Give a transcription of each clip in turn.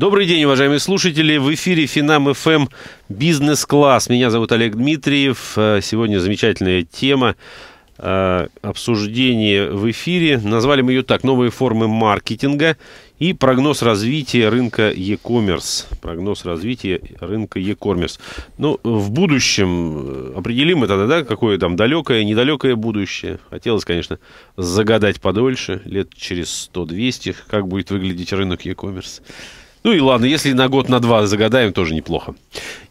Добрый день, уважаемые слушатели. В эфире Финам FM «Бизнес-класс». Меня зовут Олег Дмитриев. Сегодня замечательная тема обсуждения в эфире. Назвали мы ее так: «Новые формы маркетинга и прогноз развития рынка e-commerce». Прогноз развития рынка e-commerce. Ну, в будущем определим мы тогда, да, какое там далекое, недалекое будущее. Хотелось, конечно, загадать подольше, лет через 100-200, как будет выглядеть рынок e-commerce. Ну и ладно, если на год, на два загадаем, тоже неплохо.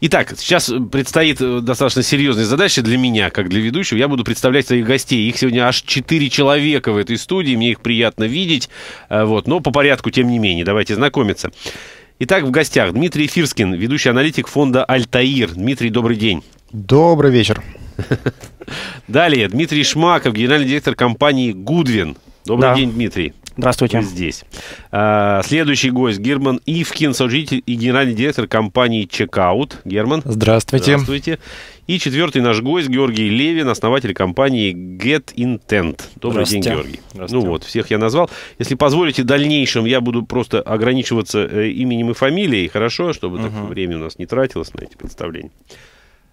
Итак, сейчас предстоит достаточно серьезная задача для меня, как для ведущего. Я буду представлять своих гостей. Их сегодня аж 4 человека в этой студии. Мне их приятно видеть. Вот. Но по порядку, тем не менее. Давайте знакомиться. Итак, в гостях Дмитрий Фирскин, ведущий аналитик фонда «Альтаир». Дмитрий, добрый день. Добрый вечер. Далее, Дмитрий Шмаков, генеральный директор компании «Goodwin». Добрый день, Дмитрий. Здравствуйте. Здесь. Следующий гость — Герман Ивкин, соучредитель и генеральный директор компании Checkout. Герман. Здравствуйте. Здравствуйте. И четвертый наш гость — Георгий Левин, основатель компании GetIntent. Добрый день, Георгий. Ну вот, всех я назвал. Если позволите, в дальнейшем я буду просто ограничиваться именем и фамилией, хорошо, чтобы так время у нас не тратилось на эти представления.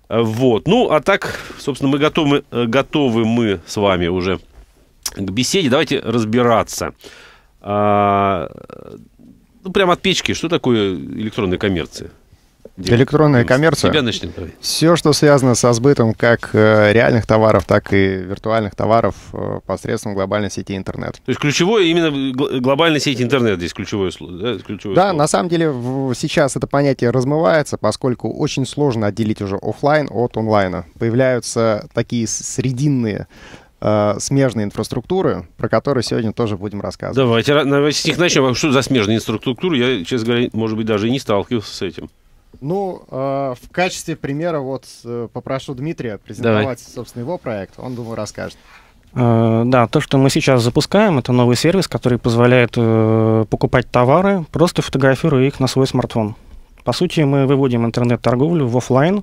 Вот. Ну, а так, собственно, мы готовы с вами уже к беседе. Давайте разбираться. Ну, прямо от печки. Что такое электронная коммерция? Электронная коммерция. Все, что связано со сбытом как реальных товаров, так и виртуальных товаров посредством глобальной сети интернет. То есть ключевое именно глобальная сеть интернет здесь ключевое слово. Да, ключевое слово. На самом деле сейчас это понятие размывается, поскольку очень сложно отделить уже офлайн от онлайна. Появляются такие срединные смежные инфраструктуры, про которые сегодня тоже будем рассказывать. Давайте с них начнем. Что за смежные инфраструктуры? Я, честно говоря, может быть, даже и не сталкивался с этим. Ну, в качестве примера вот попрошу Дмитрия презентовать, собственно, его проект. Он, думаю, расскажет. Да, то, что мы сейчас запускаем, это новый сервис, который позволяет покупать товары, просто фотографируя их на свой смартфон. По сути, мы выводим интернет-торговлю в офлайн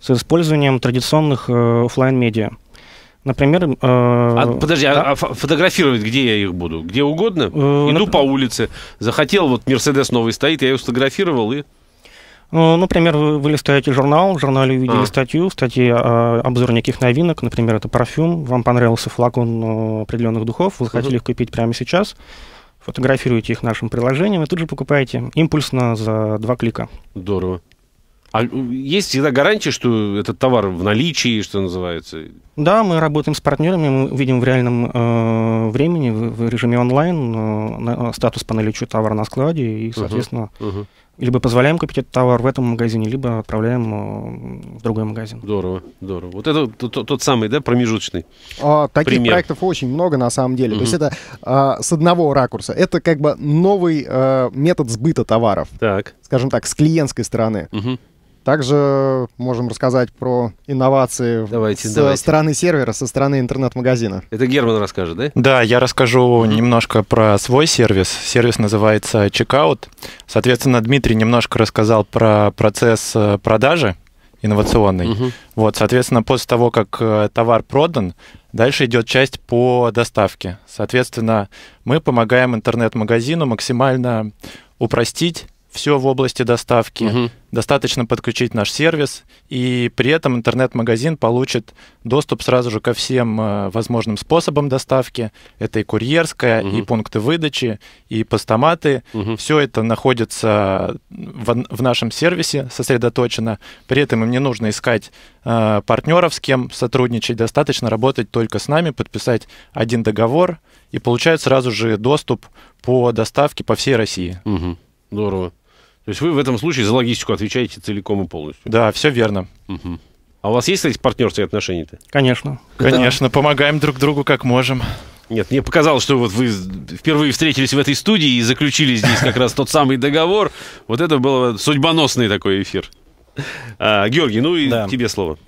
с использованием традиционных офлайн-медиа. Например... а фотографировать где я их буду? Где угодно? Иду по улице, захотел, вот Мерседес новый стоит, я его сфотографировал и... Например, вы листаете журнал, в журнале увидели статью, в статье обзор неких новинок, например, это парфюм, вам понравился флакон определенных духов, вы хотели их купить прямо сейчас, фотографируете их нашим приложением и тут же покупаете импульсно за 2 клика. Здорово. А есть всегда гарантия, что этот товар в наличии, что называется? Да, мы работаем с партнерами, мы видим в реальном времени, в режиме онлайн, статус по наличию товара на складе, и, соответственно, либо позволяем купить этот товар в этом магазине, либо отправляем в другой магазин. Здорово, здорово. Вот это тот самый, да, промежуточный таких пример. Проектов очень много, на самом деле. То есть это с одного ракурса. Это как бы новый метод сбыта товаров, скажем так, с клиентской стороны. Также можем рассказать про инновации со стороны сервера, со стороны интернет-магазина. Это Герман расскажет, да? Да, я расскажу немножко про свой сервис. Сервис называется Checkout. Соответственно, Дмитрий немножко рассказал про процесс продажи инновационный. Вот, соответственно, после того, как товар продан, дальше идет часть по доставке. Соответственно, мы помогаем интернет-магазину максимально упростить все в области доставки, достаточно подключить наш сервис, и при этом интернет-магазин получит доступ сразу же ко всем возможным способам доставки. Это и курьерская, и пункты выдачи, и постаматы. Все это находится в нашем сервисе сосредоточено. При этом им не нужно искать партнеров, с кем сотрудничать. Достаточно работать только с нами, подписать один договор, и получают сразу же доступ по доставке по всей России. Здорово. То есть вы в этом случае за логистику отвечаете целиком и полностью? Да, все верно. А у вас есть, кстати, партнерские отношения-то? Конечно. Конечно, помогаем друг другу как можем. Нет, мне показалось, что вот вы впервые встретились в этой студии и заключили здесь как раз тот самый договор. Вот это был судьбоносный такой эфир. Георгий, ну и тебе слово.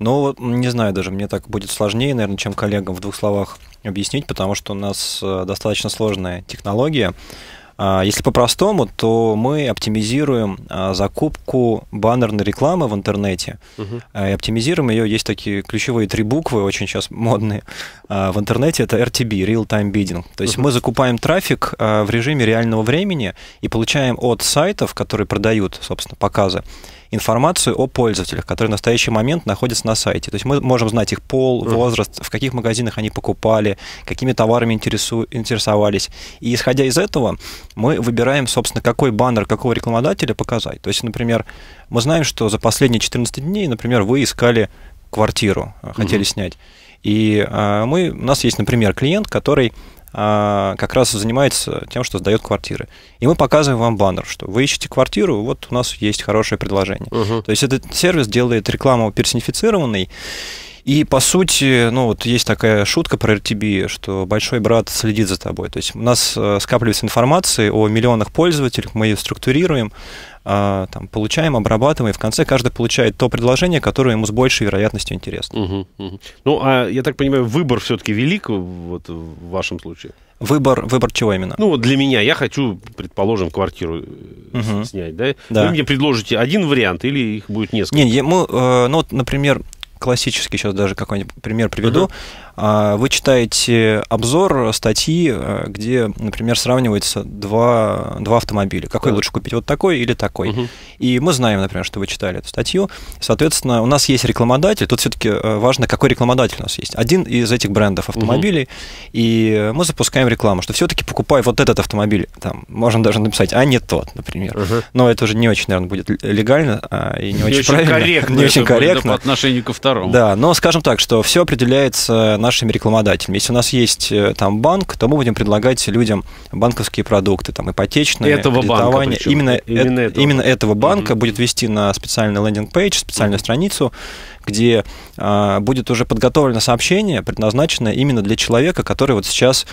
Ну, не знаю даже, мне так будет сложнее, наверное, чем коллегам в 2 словах объяснить, потому что у нас достаточно сложная технология. Если по-простому, то мы оптимизируем закупку баннерной рекламы в интернете. И оптимизируем ее. Есть такие ключевые три буквы, очень сейчас модные в интернете. Это RTB, Real Time Bidding. То есть мы закупаем трафик в режиме реального времени и получаем от сайтов, которые продают, собственно, показы, информацию о пользователях, которые в настоящий момент находятся на сайте. То есть мы можем знать их пол, возраст, в каких магазинах они покупали, какими товарами интересовались. И исходя из этого мы выбираем, собственно, какой баннер, какого рекламодателя показать. То есть, например, мы знаем, что за последние 14 дней, например, вы искали квартиру, хотели снять. И у нас есть, например, клиент, который как раз занимается тем, что сдает квартиры. И мы показываем вам баннер, что вы ищете квартиру, вот у нас есть хорошее предложение. То есть этот сервис делает рекламу персонифицированной. И, по сути, ну вот есть такая шутка про RTB, что большой брат следит за тобой. То есть у нас скапливается информация о миллионах пользователей, мы ее структурируем, там, получаем, обрабатываем, и в конце каждый получает то предложение, которое ему с большей вероятностью интересно. Ну, а я так понимаю, выбор все-таки велик вот, в вашем случае? Выбор чего именно? Ну, вот для меня, я хочу, предположим, квартиру снять, да? Вы мне предложите один вариант или их будет несколько? Не, мы, ну, вот, например, классический, сейчас даже какой-нибудь пример приведу. Вы читаете обзор статьи, где, например, сравниваются два автомобиля. Какой лучше купить, вот такой или такой? И мы знаем, например, что вы читали эту статью. Соответственно, у нас есть рекламодатель. Тут все-таки важно, какой рекламодатель у нас есть. Один из этих брендов автомобилей. И мы запускаем рекламу, что все-таки покупай вот этот автомобиль. Там, можно даже написать, а не тот, например. Но это уже не очень, наверное, будет легально и не очень правильно. Корректно, не очень корректно по отношению ко второму. Да, но скажем так, что все определяется нашими рекламодателями. Если у нас есть там банк, то мы будем предлагать людям банковские продукты, там ипотечные, кредитование. Именно этого банка будет вести на специальный лендинг-пейдж, специальную страницу, где будет уже подготовлено сообщение, предназначенное именно для человека, который вот сейчас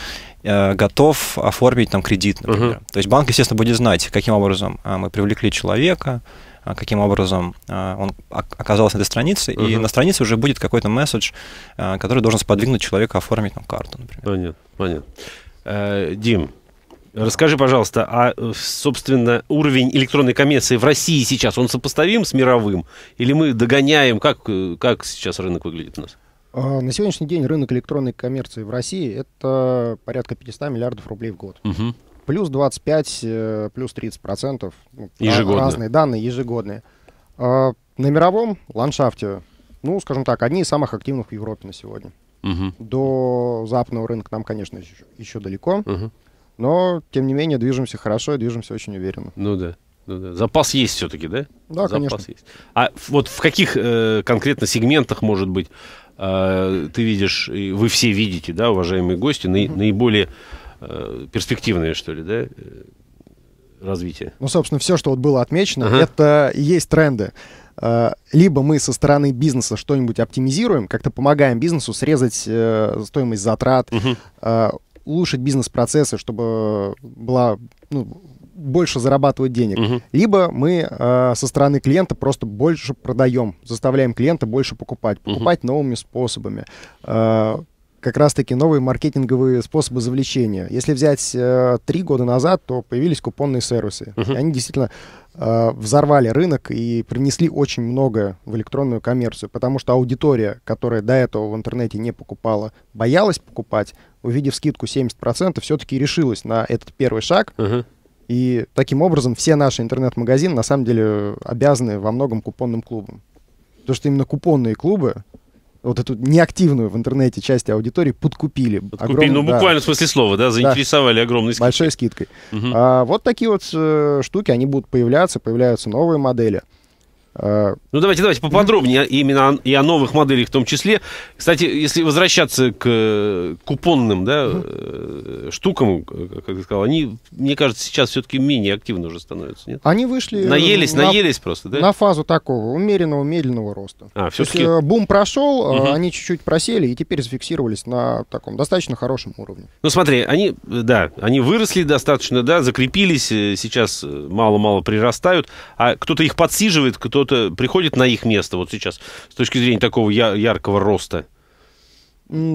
готов оформить там кредит, например. То есть банк, естественно, будет знать, каким образом мы привлекли человека, каким образом он оказался на этой странице, и на странице уже будет какой-то месседж, который должен сподвигнуть человека оформить там карту, например. Понятно. Дим, расскажи, пожалуйста, а, собственно, уровень электронной коммерции в России сейчас, он сопоставим с мировым? Или мы догоняем? Как сейчас рынок выглядит у нас? На сегодняшний день рынок электронной коммерции в России – это порядка 500 миллиардов рублей в год. Плюс 25, плюс 30%. Ежегодно. Разные данные, ежегодные. На мировом ландшафте, ну, скажем так, одни из самых активных в Европе на сегодня. До западного рынка нам, конечно, еще далеко. Но, тем не менее, движемся хорошо и движемся очень уверенно. Ну да. Запас есть все-таки, да? Да, запас, конечно. Есть. А вот в каких конкретно сегментах, может быть, ты видишь, и вы все видите, да, уважаемые гости, наиболее перспективное, что ли, да, развитие? Ну, собственно, все, что вот было отмечено, это и есть тренды. Либо мы со стороны бизнеса что-нибудь оптимизируем, как-то помогаем бизнесу срезать стоимость затрат, улучшить бизнес-процессы, чтобы была, ну, больше зарабатывать денег. Либо мы со стороны клиента просто больше продаем, заставляем клиента больше покупать новыми способами. Как раз-таки новые маркетинговые способы завлечения. Если взять 3 года назад, то появились купонные сервисы. И они действительно взорвали рынок и принесли очень многое в электронную коммерцию, потому что аудитория, которая до этого в интернете не покупала, боялась покупать, увидев скидку 70%, все-таки решилась на этот первый шаг. И таким образом все наши интернет-магазины на самом деле обязаны во многом купонным клубам. Потому что именно купонные клубы вот эту неактивную в интернете часть аудитории подкупили огромный, ну, буквально в смысле слова, да, заинтересовали огромной скидкой. Большой скидкой. Вот такие вот штуки, они будут появляться, появляются новые модели. Ну, давайте поподробнее именно и о новых моделях в том числе. Кстати, если возвращаться к купонным, да, штукам, как ты сказал, они, мне кажется, сейчас все-таки менее активно уже становятся, нет? Они вышли... Наелись просто, да? На фазу такого умеренного, медленного роста. Все-таки бум прошел, они чуть-чуть просели и теперь зафиксировались на таком достаточно хорошем уровне. Ну, смотри, они выросли достаточно, да, закрепились, сейчас мало-мало прирастают, а кто-то их подсиживает, кто-то приходит на их место вот сейчас, с точки зрения такого яркого роста?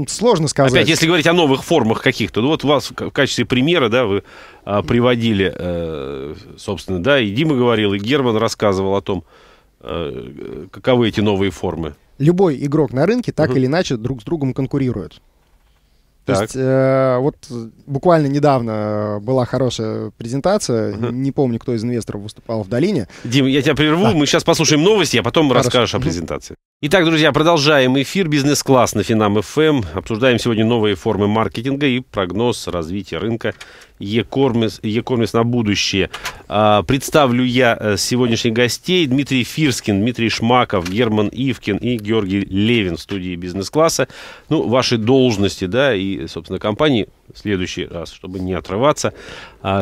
Сложно сказать. Опять, если говорить о новых формах каких-то, ну вот вас в качестве примера, да, вы приводили, собственно, да, и Дима говорил, и Герман рассказывал о том, каковы эти новые формы. Любой игрок на рынке так или иначе друг с другом конкурирует. То есть, вот буквально недавно была хорошая презентация, не помню, кто из инвесторов выступал в долине. Дим, я тебя прерву, мы сейчас послушаем новости, а потом расскажешь о презентации. Итак, друзья, продолжаем эфир «Бизнес-класс» на Финам FM. Обсуждаем сегодня новые формы маркетинга и прогноз развития рынка e-commerce на будущее. Представлю я сегодняшних гостей: Дмитрий Фирскин, Дмитрий Шмаков, Герман Ивкин и Георгий Левин в студии «Бизнес-класса». Ну, ваши должности, да, и, собственно, компании в следующий раз, чтобы не отрываться,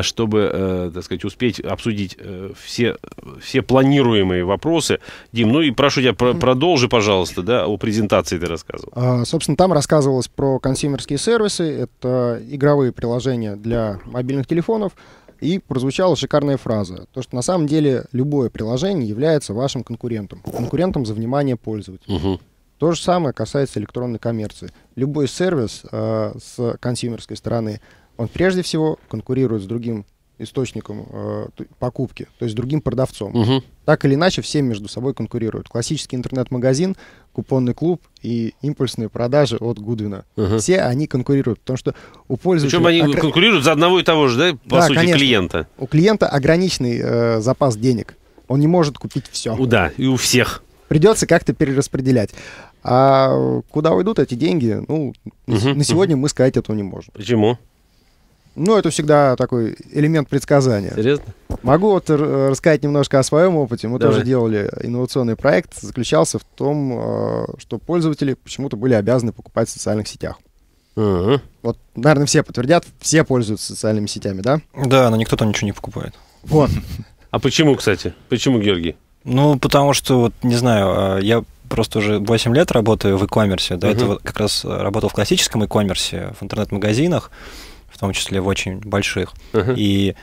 чтобы, так сказать, успеть обсудить все планируемые вопросы. Дим, ну и прошу тебя, продолжи, пожалуйста, да, о презентации ты рассказывал. Собственно, там рассказывалось про консюмерские сервисы, это игровые приложения для мобильных телефонов, и прозвучала шикарная фраза, то, что на самом деле любое приложение является вашим конкурентом за внимание пользователя. То же самое касается электронной коммерции. Любой сервис с консюмерской стороны, он прежде всего конкурирует с другим источником покупки, то есть другим продавцом. Так или иначе, все между собой конкурируют. Классический интернет-магазин, купонный клуб и импульсные продажи от Goodwin. Все они конкурируют, потому что у пользователя... Причем они конкурируют за одного и того же, да, по сути, конечно, клиента. У клиента ограниченный запас денег. Он не может купить все. Да, и у всех. Придется как-то перераспределять. А куда уйдут эти деньги, ну, на сегодня мы сказать этого не можем. Почему? Ну, это всегда такой элемент предсказания. Серьезно? Могу вот рассказать немножко о своем опыте. Мы тоже делали инновационный проект. Заключался в том, что пользователи почему-то были обязаны покупать в социальных сетях. Вот, наверное, все подтвердят, все пользуются социальными сетями, да? Да, но никто там ничего не покупает. Вот. А почему, кстати? Почему, Георгий? Ну, потому что, вот, не знаю, я просто уже 8 лет работаю в e-commerce, да, это вот как раз работал в классическом e-commerce, в интернет-магазинах, в том числе в очень больших, и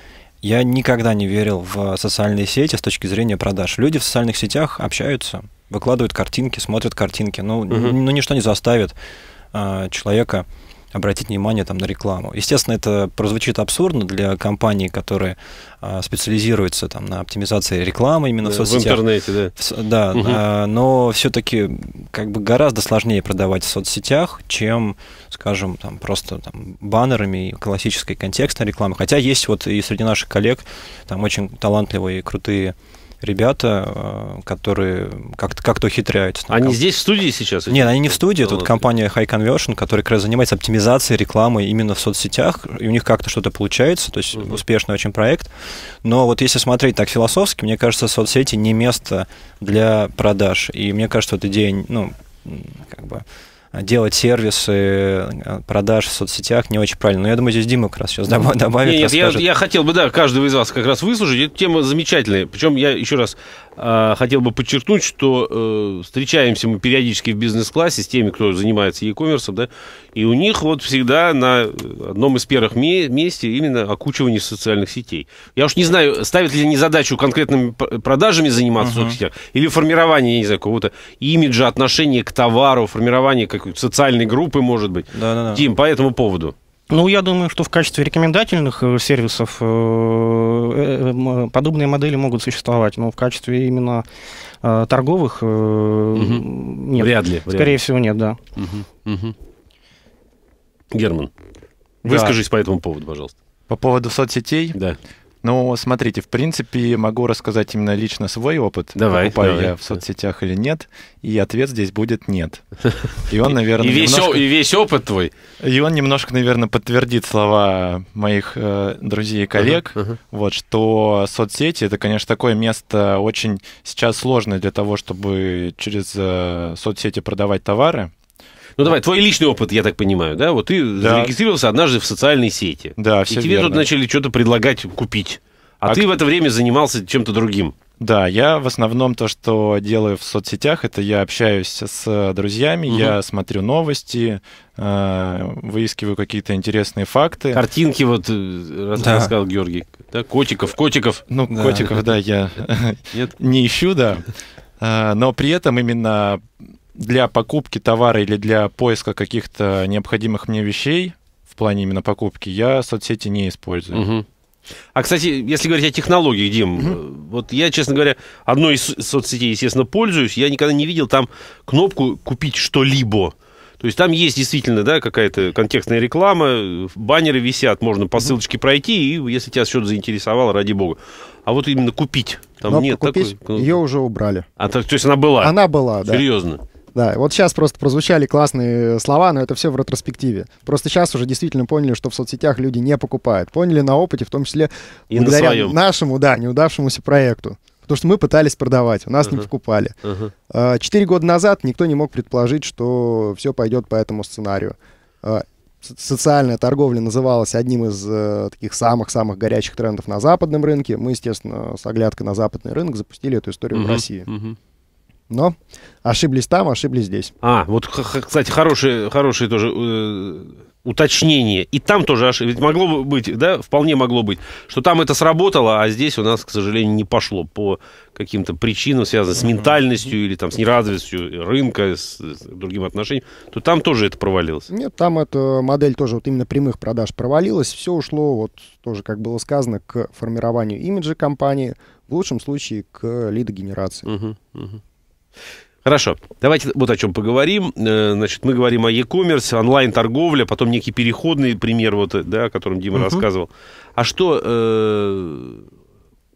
я никогда не верил в социальные сети с точки зрения продаж. Люди в социальных сетях общаются, выкладывают картинки, смотрят картинки, ну ничто не заставит человека обратить внимание там на рекламу. Естественно, это прозвучит абсурдно для компаний, которые специализируются там на оптимизации рекламы именно в соцсетях. В интернете, да. Да, но все-таки как бы гораздо сложнее продавать в соцсетях, чем, скажем, там, просто там, баннерами и классической контекстной рекламы. Хотя есть вот и среди наших коллег там очень талантливые и крутые ребята, которые как-то ухитряются. Они здесь в студии сейчас? Нет, они не в студии. Тут компания High Conversion, которая как раз занимается оптимизацией рекламы именно в соцсетях, и у них как-то что-то получается, то есть успешный очень проект. Но вот если смотреть так философски, мне кажется, соцсети не место для продаж. И мне кажется, вот идея, ну, как бы делать сервисы продаж в соцсетях не очень правильно. Но я думаю, здесь Дима как раз сейчас добавит. Нет, я хотел бы, да, каждого из вас как раз выслушать. Эта тема замечательная. Причем я еще раз хотел бы подчеркнуть, что встречаемся мы периодически в бизнес-классе с теми, кто занимается e-commerce, да, и у них вот всегда на одном из первых месте именно окучивание социальных сетей. Я уж не знаю, ставят ли они задачу конкретными продажами заниматься в соцсетях, или формирование, я не знаю, какого-то имиджа, отношения к товару, формирование какой-то социальной группы, может быть. Дим, по этому поводу. Ну, я думаю, что в качестве рекомендательных сервисов подобные модели могут существовать, но в качестве именно торговых нет. Скорее всего, нет. Герман, выскажись по этому поводу, пожалуйста. По поводу соцсетей? Да. Ну, смотрите, в принципе, могу рассказать именно лично свой опыт, покупаю я в соцсетях или нет, и ответ здесь будет «нет». И он, наверное, весь опыт твой. И он немножко, наверное, подтвердит слова моих друзей и коллег, вот, что соцсети — это, конечно, такое место очень сейчас сложное для того, чтобы через соцсети продавать товары. Ну давай, твой личный опыт, я так понимаю, да? Вот ты зарегистрировался однажды в социальной сети. Да, все верно. И тебе тут начали что-то предлагать купить. А ты в это время занимался чем-то другим. Да, я в основном то, что делаю в соцсетях, это я общаюсь с друзьями, я смотрю новости, выискиваю какие-то интересные факты. Картинки, вот, рассказал Георгий. Да, котиков. Ну, да. Котиков, да, я не ищу, да. Но при этом именно для покупки товара или для поиска каких-то необходимых мне вещей, в плане именно покупки, я соцсети не использую. Угу. А, кстати, если говорить о технологии, Дим, вот я, честно говоря, одной из соцсетей, естественно, пользуюсь, я никогда не видел там кнопку «Купить что-либо». То есть там есть действительно, да, какая-то контекстная реклама, баннеры висят, можно по ссылочке пройти, и если тебя что-то заинтересовало, ради бога. А вот именно «Купить» там нет такой... Ее уже убрали. А, то есть она была? Она была, да. Серьезно? Да, вот сейчас просто прозвучали классные слова, но это все в ретроспективе. Просто сейчас уже действительно поняли, что в соцсетях люди не покупают. Поняли на опыте, в том числе и благодаря нашему, да, неудавшемуся проекту. Потому что мы пытались продавать, у нас не покупали. 4 года назад никто не мог предположить, что все пойдет по этому сценарию. Социальная торговля называлась одним из таких самых-самых горячих трендов на западном рынке. Мы, естественно, с оглядкой на западный рынок запустили эту историю в России. Но ошиблись там, ошиблись здесь. А, вот, кстати, хорошее тоже уточнение. И там тоже ошиблись. Могло быть, да, вполне могло быть, что там это сработало, а здесь у нас, к сожалению, не пошло по каким-то причинам, связанным с ментальностью или там, с неразвитостью рынка, с другим отношением. То там тоже это провалилось. Нет, там эта модель тоже вот именно прямых продаж провалилась. Все ушло, вот тоже, как было сказано, к формированию имиджа компании, в лучшем случае к лидогенерации. Хорошо, давайте вот о чем поговорим. Значит, мы говорим о e-commerce, онлайн-торговля, потом некий переходный пример, вот, да, о котором Дима рассказывал. А что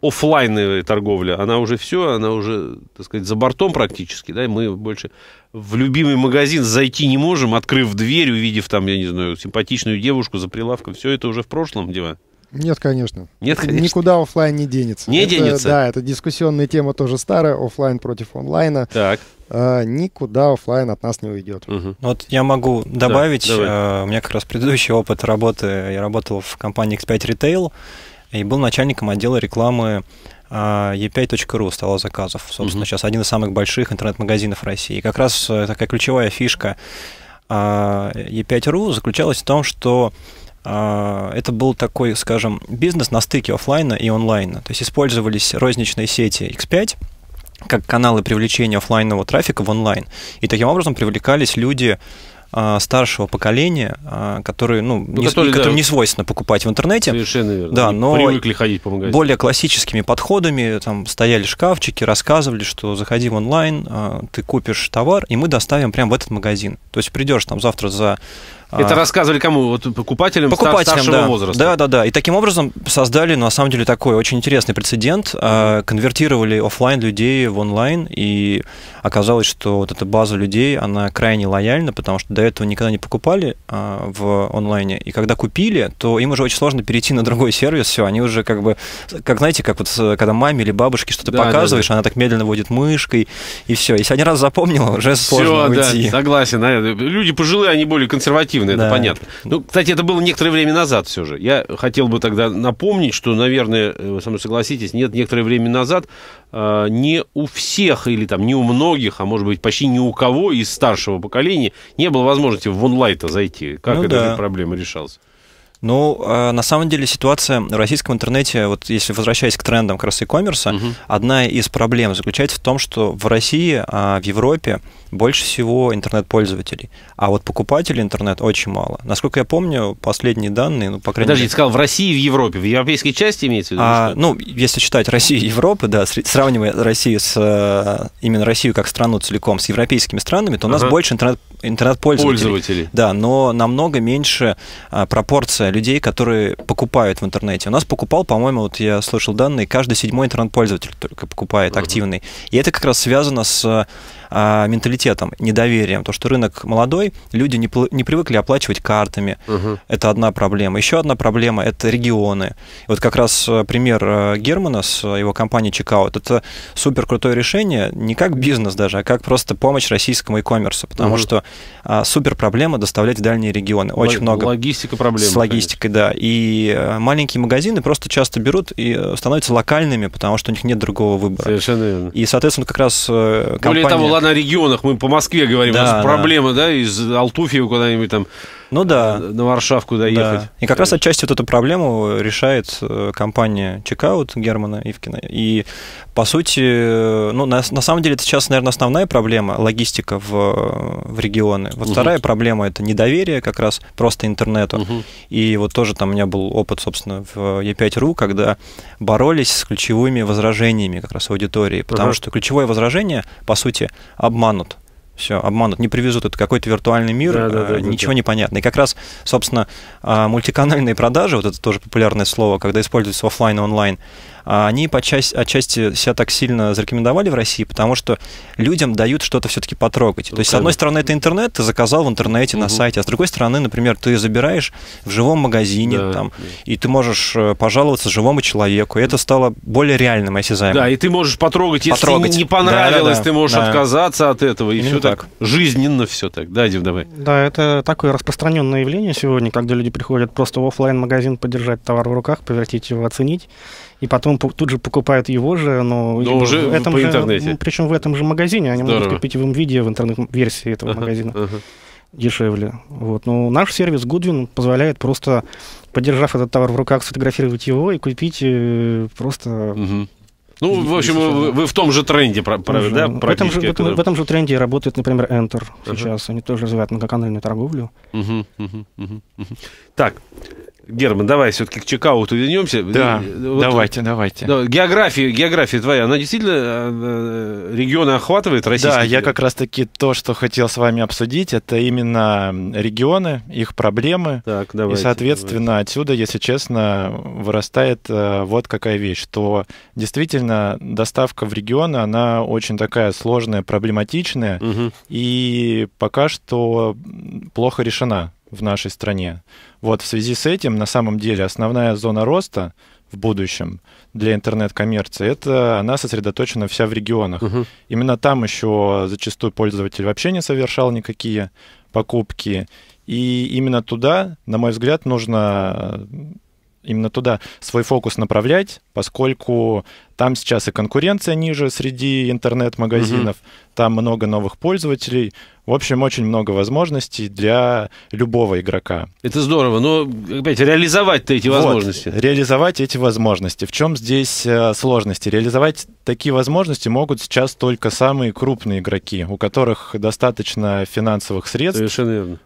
офлайновая торговля? Она уже все, она уже, так сказать, за бортом практически, да, и мы больше в любимый магазин зайти не можем, открыв дверь, увидев там, я не знаю, симпатичную девушку за прилавком. Все это уже в прошлом, Дима? Нет, конечно. Нет, конечно. Никуда офлайн не денется. Не денется? Да, это дискуссионная тема тоже старая, офлайн против онлайна. Так. Никуда офлайн от нас не уйдет. Вот я могу добавить, да, у меня как раз предыдущий опыт работы, я работал в компании X5 Retail и был начальником отдела рекламы e5.ru, стола заказов. Собственно, сейчас один из самых больших интернет-магазинов России. И как раз такая ключевая фишка e5.ru заключалась в том, что это был такой, скажем, бизнес на стыке офлайна и онлайна. То есть использовались розничные сети X5 как каналы привлечения офлайнного трафика в онлайн. И таким образом привлекались люди старшего поколения, которые, ну, которым не свойственно покупать в интернете. Совершенно верно. Да, но привыкли ходить по магазинам. Более классическими подходами, там стояли шкафчики, рассказывали, что заходи в онлайн, ты купишь товар, и мы доставим прямо в этот магазин. То есть придешь там завтра за... Это рассказывали кому? Вот покупателям старшего возраста. Да. И таким образом создали, на самом деле, такой очень интересный прецедент. Конвертировали офлайн людей в онлайн, и оказалось, что вот эта база людей, она крайне лояльна, потому что до этого никогда не покупали в онлайне, и когда купили, то им уже очень сложно перейти на другой сервис, все, они уже как бы, как знаете, как вот когда маме или бабушке что-то показываешь, она так медленно водит мышкой, и все. Если один раз запомнила, уже сложно уйти. Да, согласен. Люди пожилые, они более консервативные. Это понятно. Ну, кстати, это было некоторое время назад все же. Я хотел бы тогда напомнить, что, наверное, вы со мной согласитесь, некоторое время назад не у всех или там не у многих, а может быть почти ни у кого из старшего поколения не было возможности в онлайн-то зайти. Как эта проблема решалась? Ну, на самом деле ситуация в российском интернете, вот если возвращаясь к трендам как раз e-commerce, одна из проблем заключается в том, что в России, в Европе больше всего интернет-пользователей, а вот покупателей интернет очень мало. Насколько я помню, последние данные, ну, по крайней мере... Подожди, ты сказал, в России и в Европе, в европейской части имеется в виду? Ну, если считать Россию и Европу, да, сравнивая Россию с... именно Россию как страну целиком с европейскими странами, то у нас больше интернет-пользователей. Да, но намного меньше пропорция людей, которые покупают в интернете. У нас покупал, по-моему, вот я слышал данные, каждый 7-й интернет-пользователь только покупает активный. И это как раз связано с менталитетом, недоверием. То, что рынок молодой, люди не привыкли оплачивать картами. Это одна проблема. Еще одна проблема – это регионы. Вот как раз пример Германа с его компанией Checkout. Это супер крутое решение, не как бизнес даже, а как просто помощь российскому e-commerce, потому что супер проблема доставлять в дальние регионы. Очень много. Логистика проблема. С логистикой, конечно. Да. И маленькие магазины просто часто берут и становятся локальными, потому что у них нет другого выбора. Совершенно верно. И, соответственно, как раз компания... Более того, ладно, о регионах, мы по Москве говорим, у нас проблема, да, из Алтуфьева куда-нибудь там ну, да. на Варшавку доехать. Да. И как раз отчасти вот эту проблему решает компания Checkout Германа Ивкина. И, по сути, ну, на самом деле, это сейчас, наверное, основная проблема – логистика в регионы. Вот вторая проблема – это недоверие как раз просто интернету. И вот тоже там у меня был опыт, собственно, в E5.ru, когда боролись с ключевыми возражениями как раз в аудитории. Потому что ключевое возражение, по сути, обманут. Все, обманут, не привезут, это какой-то виртуальный мир, ничего не понятно. И как раз, собственно, мультиканальные продажи, вот это тоже популярное слово, когда используются офлайн и онлайн, они отчасти себя так сильно зарекомендовали в России, потому что людям дают что-то все-таки потрогать. То есть, с одной стороны, это интернет, ты заказал в интернете на сайте, а с другой стороны, например, ты забираешь в живом магазине, там, и ты можешь пожаловаться живому человеку. И это стало более реальным, осязаемым. Да, и ты можешь потрогать, если не понравилось, ты можешь отказаться от этого, и все так. Жизненно все так. Да, Дим, давай. Да, это такое распространенное явление сегодня, когда люди приходят просто в офлайн-магазин подержать товар в руках, повертеть его, оценить. И потом тут же покупают его же, но уже в этом по интернете. Причем в этом же магазине. Они могут купить в виде в интернет-версии этого магазина дешевле. Вот. Но наш сервис Goodwin позволяет просто, подержав этот товар в руках, сфотографировать его и купить просто... Ну, в общем, вы в том же тренде, правда? В этом же тренде работает, например, Enter сейчас. Они тоже развивают многоканальную торговлю. Так... Герман, давай все-таки к Checkout'у вернемся. Да, вот давайте. География твоя, она действительно регионы охватывает российские? Да, я как раз-таки то, что хотел с вами обсудить, это именно регионы, их проблемы. Так, давайте, и, соответственно, отсюда, если честно, вырастает вот какая вещь, что действительно доставка в регионы, она очень такая сложная, проблематичная, и пока что плохо решена в нашей стране. Вот в связи с этим, на самом деле, основная зона роста в будущем для интернет-коммерции, она сосредоточена вся в регионах. Именно там еще зачастую пользователь вообще не совершал никакие покупки. И именно туда, на мой взгляд, нужно свой фокус направлять, поскольку там сейчас и конкуренция ниже среди интернет-магазинов, там много новых пользователей. В общем, очень много возможностей для любого игрока. Это здорово, но опять реализовать-то эти возможности. Реализовать эти возможности. В чем здесь сложности? Реализовать такие возможности могут сейчас только самые крупные игроки, у которых достаточно финансовых средств,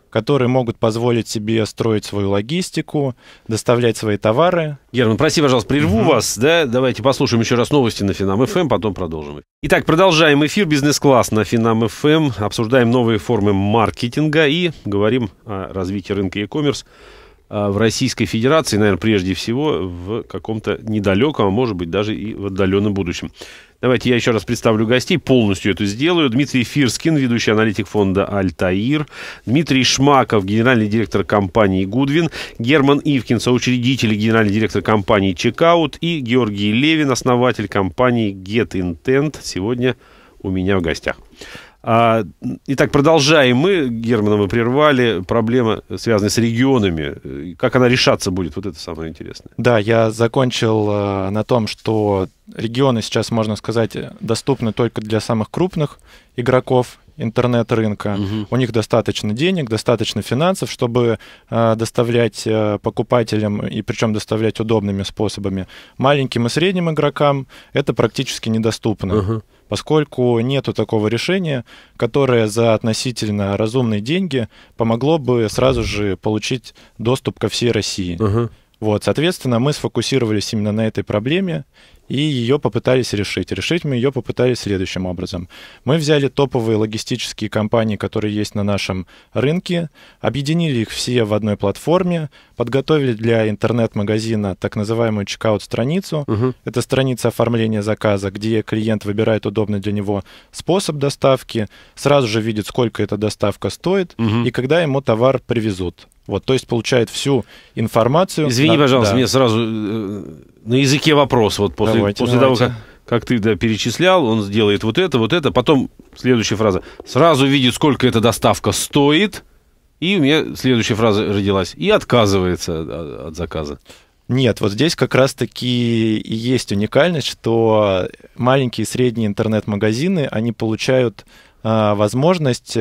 которые могут позволить себе строить свою логистику, доставлять свои товары. Герман, прости, пожалуйста, прерву вас. Да? Давайте послушаем еще раз новости на Финам FM, потом продолжим. Итак, продолжаем эфир «Бизнес-класс» на Финам FM. Обсуждаем новые формы маркетинга и говорим о развитии рынка e-commerce в Российской Федерации, наверное, прежде всего в каком-то недалеком, а может быть даже и в отдаленном будущем. Давайте я еще раз представлю гостей, полностью это сделаю. Дмитрий Фирскин, ведущий аналитик фонда «Альтаир», Дмитрий Шмаков, генеральный директор компании «Goodwin», Герман Ивкин, соучредитель и генеральный директор компании «Checkout», и Георгий Левин, основатель компании «GetIntent», сегодня у меня в гостях. Итак, продолжаем мы, Германа мы прервали, проблема, связанная с регионами, как она решаться будет, вот это самое интересное. Да, я закончил на том, что регионы сейчас, можно сказать, доступны только для самых крупных игроков интернет-рынка. У них достаточно денег, достаточно финансов, чтобы доставлять покупателям, и причем доставлять удобными способами. Маленьким и средним игрокам это практически недоступно. Поскольку нету такого решения, которое за относительно разумные деньги помогло бы сразу же получить доступ ко всей России. Вот, соответственно, мы сфокусировались именно на этой проблеме и ее попытались решить. Решить мы ее попытались следующим образом. Мы взяли топовые логистические компании, которые есть на нашем рынке, объединили их все в одной платформе, подготовили для интернет-магазина так называемую чекаут-страницу. Это страница оформления заказа, где клиент выбирает удобный для него способ доставки, сразу же видит, сколько эта доставка стоит и когда ему товар привезут. Вот, то есть получает всю информацию. Извини, пожалуйста, мне сразу на языке вопрос. Вот после того, как ты перечислял, он сделает вот это, потом следующая фраза. Сразу видит, сколько эта доставка стоит, и у меня следующая фраза родилась. И отказывается от заказа. Нет, вот здесь как раз-таки и есть уникальность, что маленькие и средние интернет-магазины, они получают возможность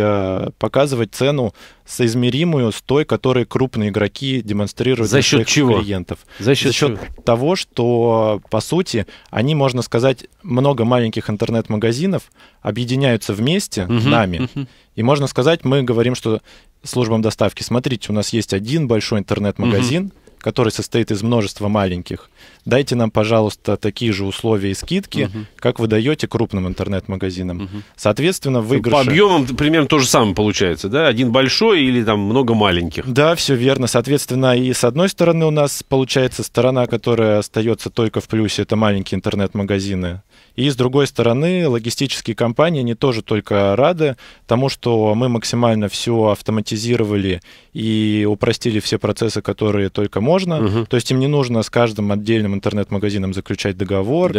показывать цену соизмеримую с той, которую крупные игроки демонстрируют для своих клиентов. За счет того, что, по сути, они, можно сказать, много маленьких интернет-магазинов объединяются вместе, нами, и, можно сказать, мы говорим, что службам доставки, смотрите, у нас есть один большой интернет-магазин, который состоит из множества маленьких. Дайте нам, пожалуйста, такие же условия и скидки, как вы даете крупным интернет-магазинам. Соответственно, выигрыши... По объемам примерно то же самое получается, да? Один большой или там много маленьких. Да, все верно. Соответственно, и с одной стороны у нас получается сторона, которая остается только в плюсе, это маленькие интернет-магазины. И с другой стороны, логистические компании, они тоже только рады тому, что мы максимально все автоматизировали и упростили все процессы, которые только можно. То есть им не нужно с каждым отдельным интернет-магазином заключать договор,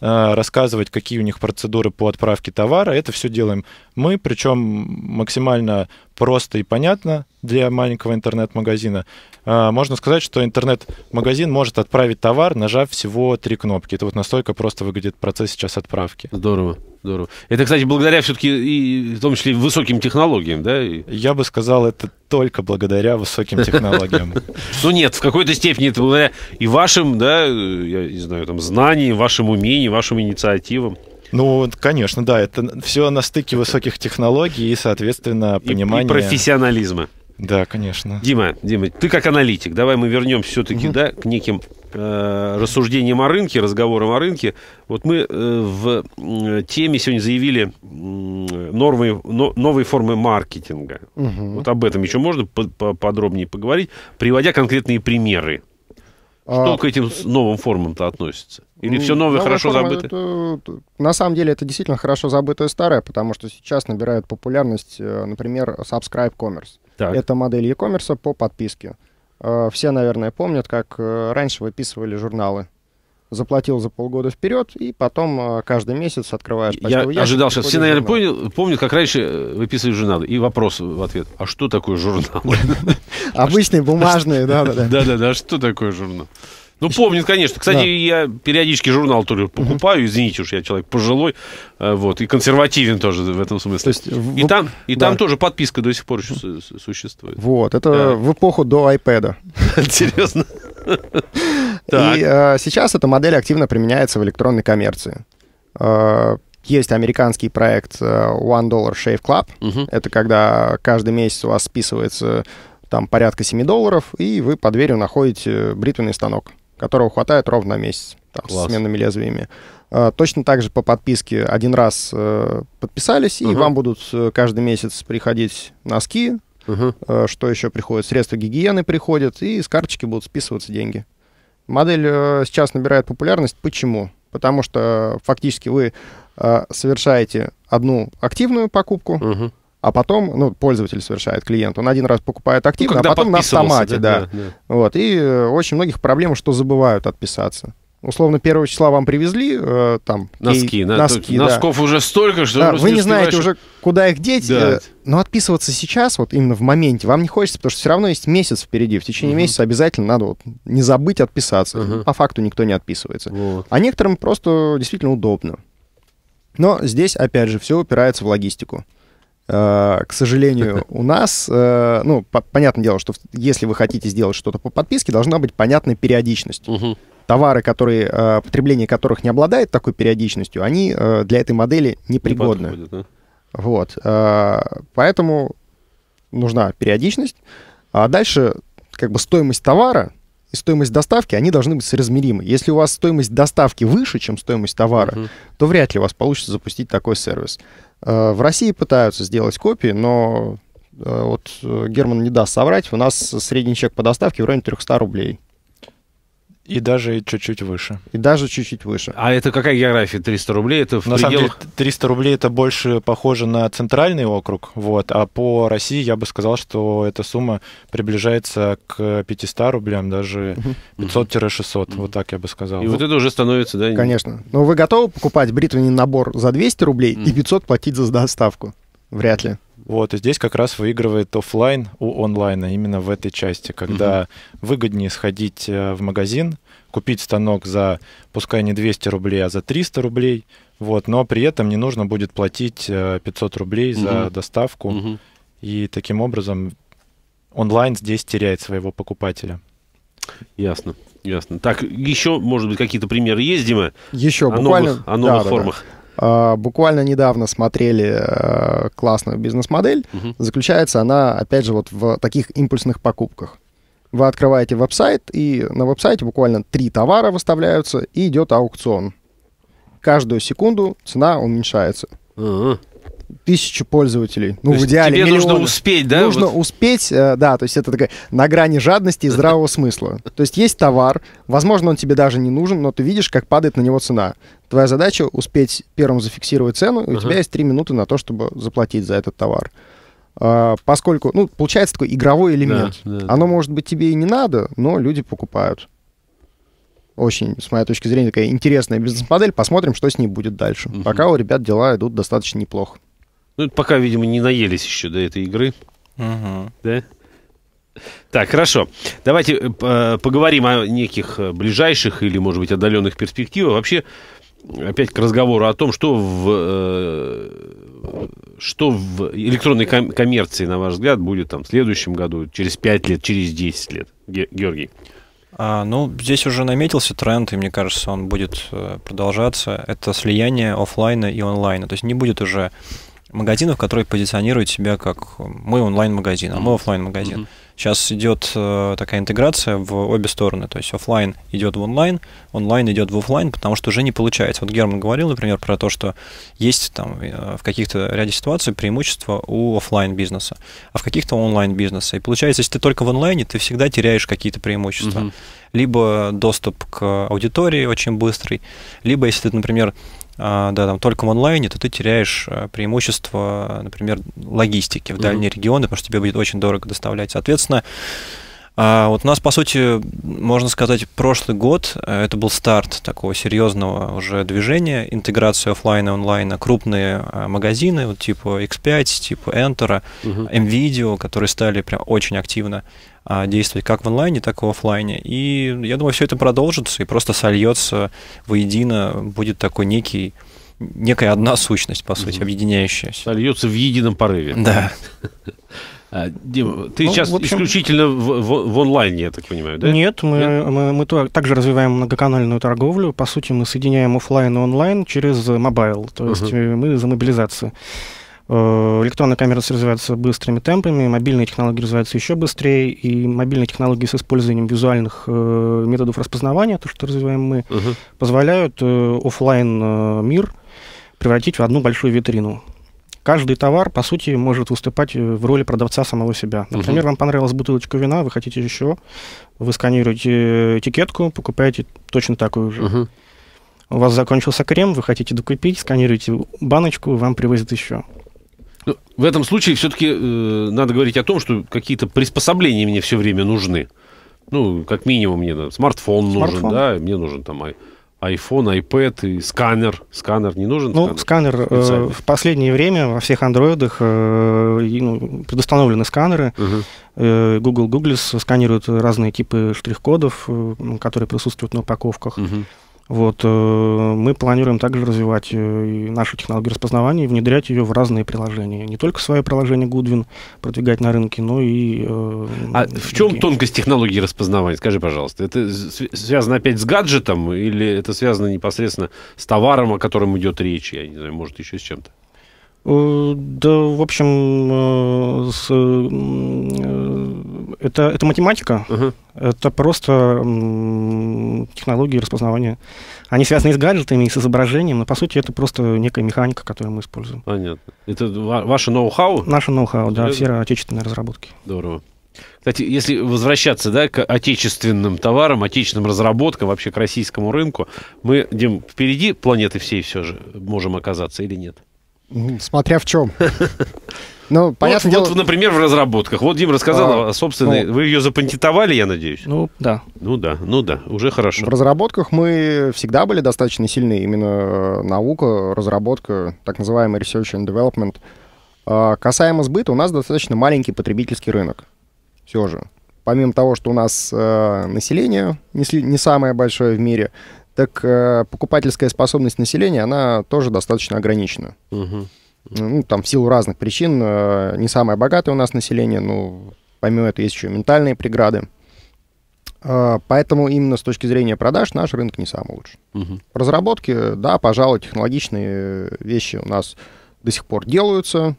рассказывать, какие у них процедуры по отправке товара. Это все делаем мы, причем максимально просто и понятно для маленького интернет-магазина. Можно сказать, что интернет-магазин может отправить товар, нажав всего 3 кнопки. Это вот настолько просто выглядит процесс сейчас отправки. Здорово, здорово. Это, кстати, благодаря все-таки, в том числе, высоким технологиям, да? Я бы сказал, это только благодаря высоким технологиям. Ну нет, в какой-то степени это благодаря и вашим, да, я не знаю, там, знаниям, вашим умениям, вашим инициативам. Ну, конечно, да, это все на стыке высоких технологий и, соответственно, понимания... И профессионализма. Да, конечно. Дима, ты как аналитик, давай мы вернемся все-таки к неким рассуждениям о рынке, разговорам о рынке. Вот мы в теме сегодня заявили новые формы маркетинга. Вот об этом еще можно подробнее поговорить, приводя конкретные примеры. Что к этим новым формам-то относится? Или все новое хорошо забытое? На самом деле это действительно хорошо забытое старое, потому что сейчас набирает популярность, например, subscribe-commerce. Это модель e-commerce по подписке. Все, наверное, помнят, как раньше выписывали журналы. Заплатил за полгода вперед, и потом каждый месяц открываешь почтовый ящик. Я ожидал, что все, наверное, помнят, как раньше выписывали журналы. И вопрос в ответ. А что такое журнал? Обычные, бумажные, да-да-да. Да-да-да, что такое журнал? Ну, помнит, конечно. Кстати, я периодически журнал тоже покупаю, извините уж, я человек пожилой, вот, и консервативен тоже в этом смысле. То есть, там тоже подписка до сих пор еще существует. Вот, это в эпоху до iPad. Серьезно? И сейчас эта модель активно применяется в электронной коммерции. Есть американский проект One Dollar Shave Club. Это когда каждый месяц у вас списывается там порядка $7, и вы под дверью находите бритвенный станок, которого хватает ровно на месяц, там, с сменными лезвиями. Точно так же по подписке один раз подписались, и вам будут каждый месяц приходить носки, что еще приходит, средства гигиены приходят, и с карточки будут списываться деньги. Модель сейчас набирает популярность. Почему? Потому что фактически вы совершаете одну активную покупку, а потом, ну, пользователь совершает, клиент, он один раз покупает активно, а потом на автомате, да. Вот. И очень многих проблем, что забывают отписаться. Условно, 1 числа вам привезли там... Носки, носков уже столько, что... Да, вы не знаете уже, куда их деть, но отписываться сейчас, вот именно в моменте, вам не хочется, потому что все равно есть месяц впереди, в течение месяца обязательно надо вот не забыть отписаться. По факту никто не отписывается. А некоторым просто действительно удобно. Но здесь, опять же, все упирается в логистику. К сожалению, у нас, ну, понятное дело, что если вы хотите сделать что-то по подписке, должна быть понятная периодичность. Товары, которые, потребление которых не обладает такой периодичностью, они для этой модели непригодны. Не подходит, да? Вот. Поэтому нужна периодичность. А дальше как бы стоимость товара и стоимость доставки, они должны быть соразмеримы. Если у вас стоимость доставки выше, чем стоимость товара, то вряд ли у вас получится запустить такой сервис. В России пытаются сделать копии, но вот Герман не даст соврать, у нас средний чек по доставке в районе 300 рублей. И даже чуть-чуть выше. И даже чуть-чуть выше. А это какая география? 300 рублей? Это в пределах... самом деле 300 рублей это больше похоже на центральный округ. Вот. А по России я бы сказал, что эта сумма приближается к 500 рублям, даже 500-600. Вот так я бы сказал. И вот это уже становится... да? Конечно. Но вы готовы покупать бритвенный набор за 200 рублей и 500 платить за доставку? Вряд ли. Вот, и здесь как раз выигрывает офлайн у онлайна именно в этой части, когда выгоднее сходить в магазин, купить станок за, пускай не 200 рублей, а за 300 рублей, Вот, но при этом не нужно будет платить 500 рублей за доставку. И таким образом онлайн здесь теряет своего покупателя. Ясно, ясно. Так, еще, может быть, какие-то примеры есть, Дима? Еще, о новых формах. Буквально недавно смотрели классную бизнес-модель. Заключается она, опять же, вот в таких импульсных покупках. Вы открываете веб-сайт, и на веб-сайте буквально 3 товара выставляются, и идет аукцион. Каждую секунду цена уменьшается. 1000 пользователей. Ну, в идеале миллионы. Тебе нужно успеть, да? Нужно успеть, да, то есть это такая на грани жадности и здравого смысла. То есть есть товар, возможно, он тебе даже не нужен, но ты видишь, как падает на него цена. Твоя задача успеть первым зафиксировать цену, и у тебя есть 3 минуты на то, чтобы заплатить за этот товар. Поскольку, ну, получается такой игровой элемент. Оно, может быть, тебе и не надо, но люди покупают. Очень, с моей точки зрения, такая интересная бизнес-модель. Посмотрим, что с ней будет дальше. Пока у ребят дела идут достаточно неплохо. Ну, это пока, видимо, не наелись еще до этой игры. Да? Так, хорошо. Давайте поговорим о неких ближайших или, может быть, отдаленных перспективах. Вообще, опять к разговору о том, что в электронной коммерции, на ваш взгляд, будет там в следующем году, через 5 лет, через 10 лет. Георгий. Ну, здесь уже наметился тренд, и мне кажется, он будет продолжаться. Это слияние офлайна и онлайна. То есть не будет уже магазинов, которые позиционируют себя как мы онлайн-магазин, а мы офлайн-магазин. Сейчас идет такая интеграция в обе стороны. То есть офлайн идет в онлайн, онлайн идет в офлайн, потому что уже не получается. Вот Герман говорил, например, про то, что есть там в каких-то ряде ситуаций преимущество у офлайн-бизнеса, а в каких-то онлайн-бизнеса. И получается, если ты только в онлайне, ты всегда теряешь какие-то преимущества. Либо доступ к аудитории очень быстрый, либо если ты, например, только в онлайне, то ты теряешь преимущество, например, логистики в дальние регионы, потому что тебе будет очень дорого доставлять. Соответственно, вот у нас, по сути, можно сказать, прошлый год это был старт такого серьезного уже движения, интеграция офлайна и онлайна, крупные магазины, вот типа X5, типа Enter, M-Video, которые стали прям очень активно действовать как в онлайне, так и в офлайне. И я думаю, все это продолжится и просто сольется воедино, будет такой некая одна сущность, по сути, объединяющаяся. Сольется в едином порыве. Да. Дима, ты сейчас исключительно в онлайне, я так понимаю, да? Нет, мы также развиваем многоканальную торговлю. По сути, мы соединяем офлайн и онлайн через мобайл, то есть мы за мобилизацию. Электронная коммерция развивается быстрыми темпами, мобильные технологии развиваются еще быстрее, и мобильные технологии с использованием визуальных методов распознавания, то, что развиваем мы, позволяют офлайн-мир превратить в одну большую витрину. Каждый товар, по сути, может выступать в роли продавца самого себя. Например, вам понравилась бутылочка вина, вы хотите еще, вы сканируете этикетку, покупаете точно такую же. У вас закончился крем, вы хотите докупить, сканируете баночку, вам привозят еще. В этом случае все-таки надо говорить о том, что какие-то приспособления мне все время нужны. Ну, как минимум мне смартфон нужен, да, мне нужен там iPhone, iPad и сканер. Сканер не нужен? Ну, сканер в последнее время во всех андроидах предустановлены сканеры. Google Googles сканируют разные типы штрих-кодов, которые присутствуют на упаковках. Вот, мы планируем также развивать нашу технологию распознавания и внедрять ее в разные приложения. Не только свое приложение Goodwin продвигать на рынке, но и... в чем тонкость технологии распознавания? Скажи, пожалуйста, это связано опять с гаджетом или это связано непосредственно с товаром, о котором идет речь, я не знаю, может, еще с чем-то? Да, в общем, это математика, это просто технологии распознавания. Они связаны с гаджетами и с изображением, но, по сути, это просто некая механика, которую мы используем. Понятно. Это ваше ноу-хау? Наше ноу-хау, да, все отечественные разработки. Здорово. Кстати, если возвращаться, да, к отечественным товарам, отечественным разработкам, вообще к российскому рынку, мы, Дим, впереди планеты всей все же можем оказаться или нет? Смотря в чем. Ну, понятное дело... Вот, например, в разработках. Вот Дим рассказал о собственной... Вы ее запатентовали, я надеюсь? Ну, да. Ну да, уже хорошо. В разработках мы всегда были достаточно сильны. Именно наука, разработка, так называемый research and development. Касаемо сбыта, у нас достаточно маленький потребительский рынок. Все же. Помимо того, что у нас население не самое большое в мире... так покупательская способность населения, она тоже достаточно ограничена. Угу. Ну, там, в силу разных причин, не самое богатое у нас население, но помимо этого есть еще ментальные преграды. Поэтому именно с точки зрения продаж наш рынок не самый лучший. Угу. Разработки, да, пожалуй, технологичные вещи у нас до сих пор делаются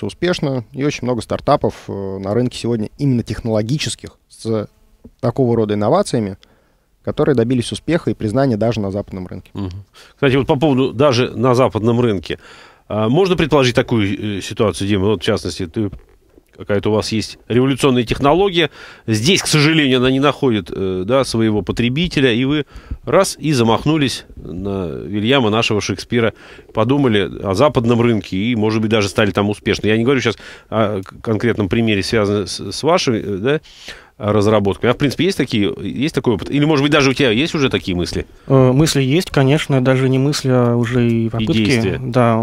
успешно, и очень много стартапов на рынке сегодня именно технологических с такого рода инновациями, которые добились успеха и признания даже на западном рынке. Угу. Кстати, вот по поводу даже на западном рынке. Можно предположить такую ситуацию, Дима, вот в частности, какая-то у вас есть революционная технология, здесь, к сожалению, она не находит, да, своего потребителя, и вы раз и замахнулись на Вильяма, нашего Шекспира, подумали о западном рынке и, может быть, даже стали там успешны. Я не говорю сейчас о конкретном примере, связанном с вашей, да, разработкой. А, в принципе, есть такой опыт? Или, может быть, даже у тебя есть уже такие мысли? Мысли есть, конечно, даже не мысли, а уже и попытки. И действия. Да,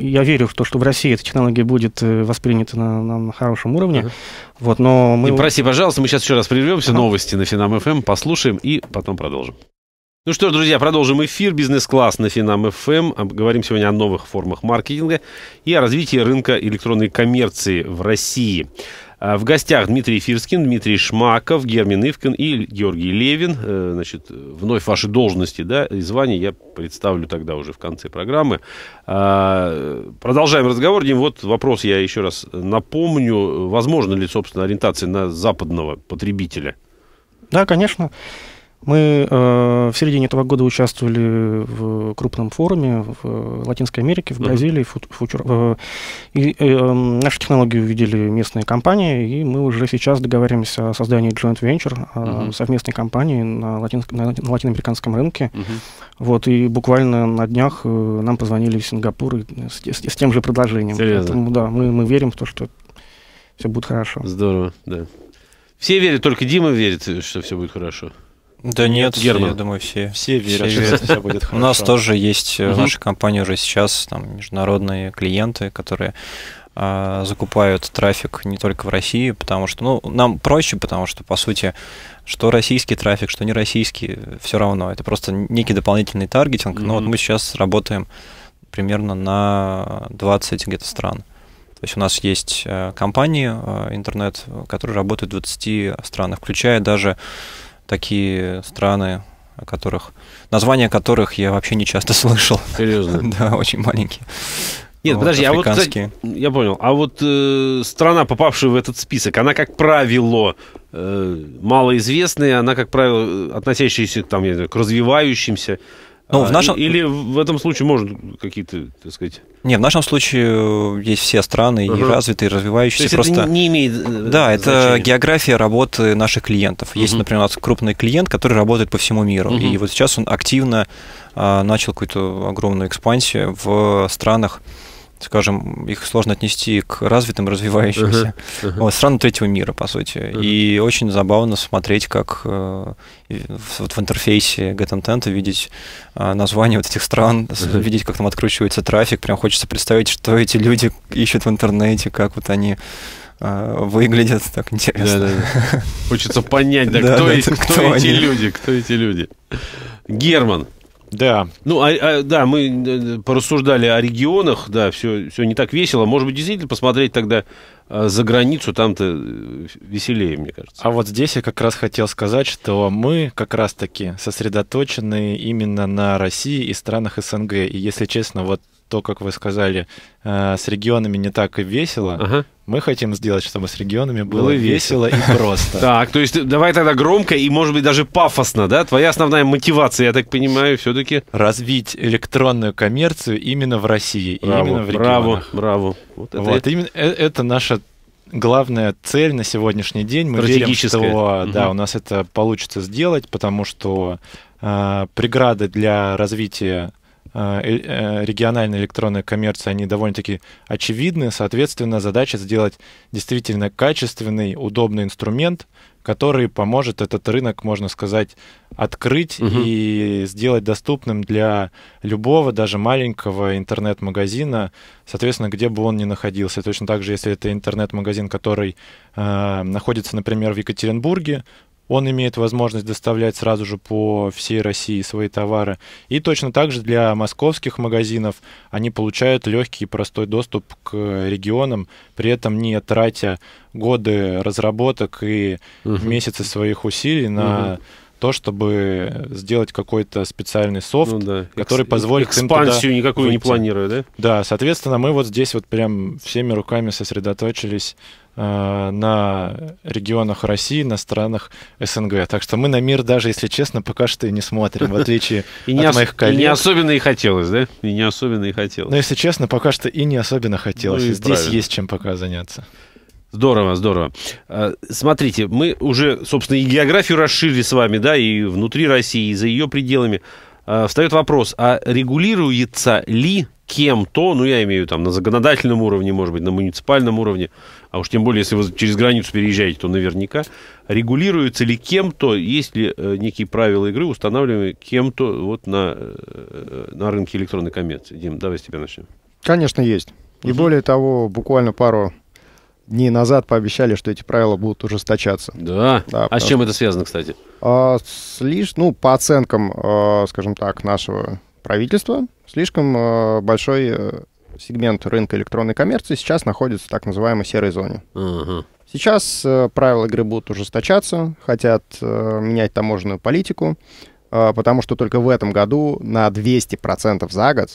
я верю в то, что в России эта технология будет воспринята на хорошем уровне. Uh-huh. Вот, но мы... И прости, пожалуйста, мы сейчас еще раз прервемся, uh-huh. Новости на Финам FM, послушаем и потом продолжим. Ну что ж, друзья, продолжим эфир «Бизнес-класс» на Финам FM. Говорим сегодня о новых формах маркетинга и о развитии рынка электронной коммерции в России. В гостях Дмитрий Фирскин, Дмитрий Шмаков, Герман Ивкин и Георгий Левин. Значит, вновь ваши должности, да, и звания я представлю тогда уже в конце программы. Продолжаем разговор. Дим, вот вопрос я еще раз напомню. Возможно ли, собственно, ориентация на западного потребителя? Да, конечно. Мы в середине этого года участвовали в крупном форуме в Латинской Америке, в Бразилии. Наши технологии увидели местные компании, и мы уже сейчас договариваемся о создании joint venture, совместной компании на латиноамериканском рынке. Вот, и буквально на днях нам позвонили из Сингапура с тем же предложением. Поэтому, да, мы верим в то, что все будет хорошо. Здорово, да. Все верят, только Дима верит, что все будет хорошо. Да нет, Герман. Я думаю, все верят, что все будет хорошо. У нас тоже есть в нашей компании уже сейчас там международные клиенты, которые закупают трафик не только в России, потому что, ну, нам проще, потому что, по сути, что российский трафик, что не российский, все равно. Это просто некий дополнительный таргетинг. Но вот мы сейчас работаем примерно на 20 где-то стран. То есть у нас есть компании интернет, которые работают в 20 странах, включая даже такие страны, о которых, названия которых я вообще не часто слышал. Серьезно? Да, очень маленькие. Нет, вот, подожди, африканские. А вот, я понял, а вот страна, попавшая в этот список, она, как правило, малоизвестная, она, как правило, относящаяся там, я знаю, к развивающимся. Ну, в нашем... Или в этом случае можно какие-то, так сказать... Не, в нашем случае есть все страны, и развитые, и развивающиеся. То есть просто... это не имеет Да, значения. Это география работы наших клиентов. Есть, например, у нас крупный клиент, который работает по всему миру. И вот сейчас он активно начал какую-то огромную экспансию в странах, скажем, их сложно отнести к развитым, развивающимся вот, странам третьего мира, по сути. И очень забавно смотреть, как вот в интерфейсе GetIntent видеть названия вот этих стран, видеть, как там откручивается трафик. Прям хочется представить, что эти люди ищут в интернете, как вот они выглядят. Так интересно. Да. Хочется понять, да, кто эти люди, Герман. Да. Ну, да, мы порассуждали о регионах, да, все не так весело. Может быть, действительно посмотреть тогда за границу, там-то веселее, мне кажется. А вот здесь я как раз хотел сказать, что мы как раз-таки сосредоточены именно на России и странах СНГ. И, если честно, вот то, как вы сказали, с регионами не так и весело, мы хотим сделать, чтобы с регионами было весело и просто. Так, то есть давай тогда громко и, может быть, даже пафосно, да? Твоя основная мотивация, я так понимаю, все-таки... Развить электронную коммерцию именно в России, именно в регионах. Браво, браво. Вот, именно это наша главная цель на сегодняшний день. Мы верим, что да, у нас это получится сделать, потому что преграды для развития региональной электронной коммерции, они довольно-таки очевидны. Соответственно, задача сделать действительно качественный, удобный инструмент, который поможет этот рынок, можно сказать, открыть и сделать доступным для любого, даже маленького интернет-магазина, соответственно, где бы он ни находился. Точно так же, если это интернет-магазин, который находится, например, в Екатеринбурге, Он имеет возможность доставлять сразу же по всей России свои товары. И точно так же для московских магазинов они получают легкий и простой доступ к регионам, при этом не тратя годы разработок и месяцы своих усилий на то, чтобы сделать какой-то специальный софт, который позволит экспансию им никакую выйти. Не планируя, да? Да, соответственно, мы вот здесь вот прям всеми руками сосредоточились на регионах России, на странах СНГ. Так что мы на мир даже, если честно, пока что и не смотрим, в отличие от моих коллег. И не особенно и хотелось, да? И не особенно и хотелось. Но, если честно, пока что и не особенно хотелось. Здесь есть чем пока заняться. Здорово, здорово. Смотрите, мы уже, собственно, и географию расширили с вами, да, и внутри России, и за ее пределами. Встает вопрос, а регулируется ли кем-то, ну, я имею там на законодательном уровне, может быть, на муниципальном уровне, а уж тем более, если вы через границу переезжаете, то наверняка, регулируется ли кем-то, есть ли некие правила игры, устанавливаемые кем-то вот на рынке электронной коммерции? Дим, давай с тебя начнем. Конечно, есть. И более того, буквально пару дней назад пообещали, что эти правила будут ужесточаться. Да? Да, а с чем это связано, кстати? Ну, по оценкам, скажем так, нашего правительства, слишком большой сегмент рынка электронной коммерции сейчас находится в так называемой серой зоне. Сейчас правила игры будут ужесточаться, хотят менять таможенную политику, потому что только в этом году на 200% за год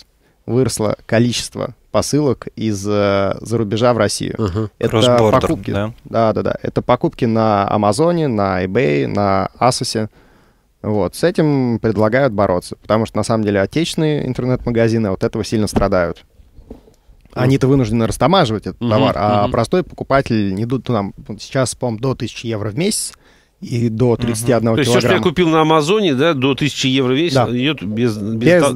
выросло количество посылок из-за рубежа в Россию. Это покупки, это покупки на Амазоне, на eBay, на Асосе. Вот. С этим предлагают бороться, потому что на самом деле отечественные интернет-магазины от этого сильно страдают. Они-то вынуждены растамаживать этот товар, а простой покупатель не идут там сейчас, по-моему, до 1000 евро в месяц и до 31 килограмма. То есть все, что я купил на Амазоне, да, до 1000 евро в месяц, идет без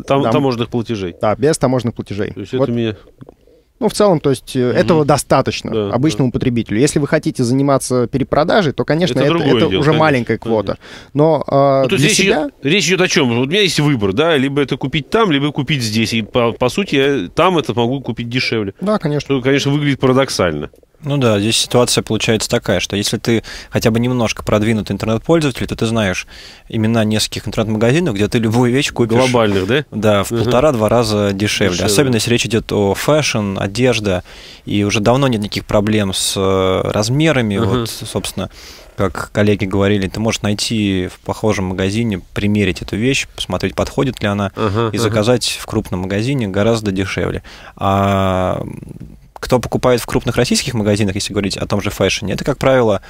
таможенных платежей. Да, без таможенных платежей. То есть вот. Ну, в целом, то есть этого достаточно обычному потребителю. Если вы хотите заниматься перепродажей, то, конечно, это дело, уже маленькая квота. Но то есть речь идет о чем? Вот у меня есть выбор, да, либо это купить там, либо купить здесь. И, по сути, я там это могу купить дешевле. Да, конечно. Что, конечно, выглядит парадоксально. Ну да, здесь ситуация получается такая, что если ты хотя бы немножко продвинутый интернет-пользователь, то ты знаешь имена нескольких интернет-магазинов, где ты любую вещь купишь. Глобальных, да? Да, в полтора-два раза дешевле. Особенно если речь идет о фэшн, одежда, и уже давно нет никаких проблем с размерами. Вот, собственно, как коллеги говорили, ты можешь найти в похожем магазине, примерить эту вещь, посмотреть, подходит ли она, и заказать в крупном магазине гораздо дешевле. А кто покупает в крупных российских магазинах, если говорить о том же фэшне, это, как правило,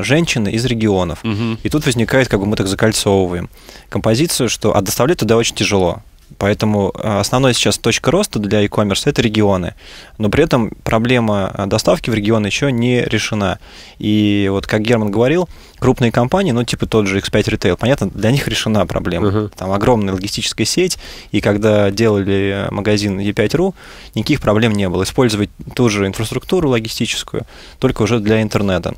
женщины из регионов. И тут возникает, как бы мы так закольцовываем композицию, что доставлять туда очень тяжело. Поэтому основной сейчас точка роста для e-commerce – это регионы. Но при этом проблема доставки в регионы еще не решена. И вот, как Герман говорил, крупные компании, ну, типа тот же X5 Retail, понятно, для них решена проблема. Там огромная логистическая сеть, и когда делали магазин e5.ru, никаких проблем не было. Использовать ту же инфраструктуру логистическую, только уже для интернета.